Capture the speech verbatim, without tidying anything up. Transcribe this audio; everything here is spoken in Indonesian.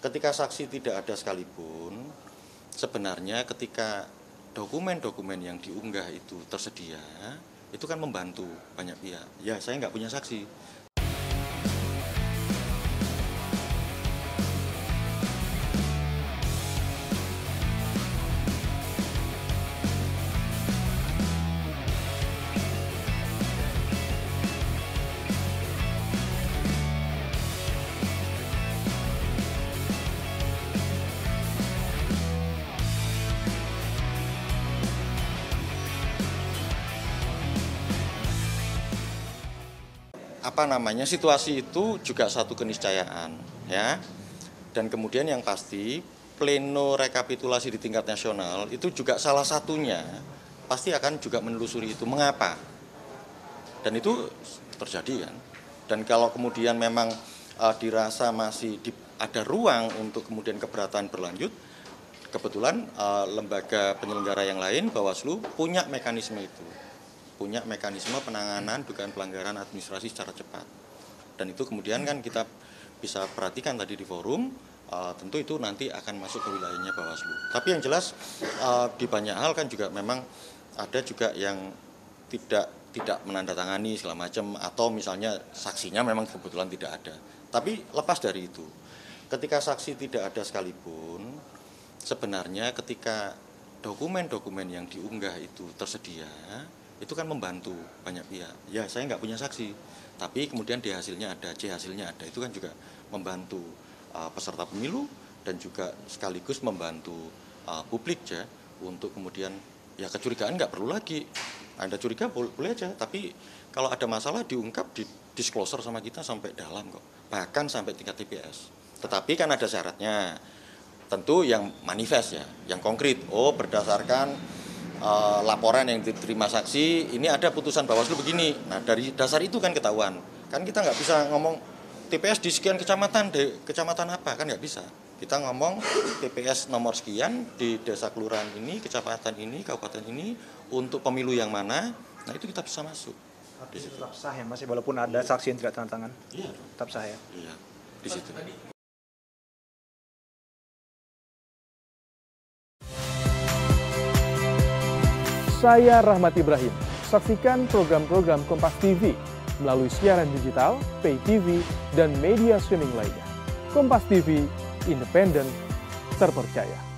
Ketika saksi tidak ada sekalipun, sebenarnya ketika dokumen-dokumen yang diunggah itu tersedia, itu kan membantu banyak pihak. Ya, saya nggak punya saksi. Apa namanya, situasi itu juga satu keniscayaan, ya. Dan kemudian yang pasti pleno rekapitulasi di tingkat nasional itu juga salah satunya pasti akan juga menelusuri itu mengapa, dan itu terjadi kan. Dan kalau kemudian memang uh, dirasa masih di, ada ruang untuk kemudian keberatan berlanjut, kebetulan uh, lembaga penyelenggara yang lain Bawaslu punya mekanisme itu. punya mekanisme penanganan dugaan pelanggaran administrasi secara cepat. Dan itu kemudian kan kita bisa perhatikan tadi di forum, uh, tentu itu nanti akan masuk ke wilayahnya Bawaslu. Tapi yang jelas uh, di banyak hal kan juga memang ada juga yang tidak tidak menandatangani segala macam, atau misalnya saksinya memang kebetulan tidak ada. Tapi lepas dari itu, ketika saksi tidak ada sekalipun, sebenarnya ketika dokumen-dokumen yang diunggah itu tersedia, itu kan membantu banyak pihak. Ya, saya nggak punya saksi, tapi kemudian D hasilnya ada, C hasilnya ada, itu kan juga membantu uh, peserta pemilu dan juga sekaligus membantu uh, publik ya, untuk kemudian ya kecurigaan nggak perlu lagi. Anda curiga boleh, boleh aja, tapi kalau ada masalah diungkap, di disclosure sama kita sampai dalam kok, bahkan sampai tingkat T P S. Tetapi kan ada syaratnya, tentu yang manifest ya, yang konkret. Oh, berdasarkan Uh, laporan yang diterima saksi, ini ada putusan Bawaslu begini. Nah, dari dasar itu kan ketahuan. Kan kita nggak bisa ngomong T P S di sekian kecamatan, de, kecamatan apa, kan nggak bisa. Kita ngomong T P S nomor sekian, di desa kelurahan ini, kecamatan ini, kabupaten ini, untuk pemilu yang mana, nah itu kita bisa masuk. Di situ. Tetap sah ya Mas, walaupun ada saksi yang tidak tanda tangan? Iya. Tetap sah ya? Iya, di situ. Saya Rahmat Ibrahim. Saksikan program-program Kompas T V melalui siaran digital, pay T V, dan media streaming lainnya. Kompas T V, independen, terpercaya.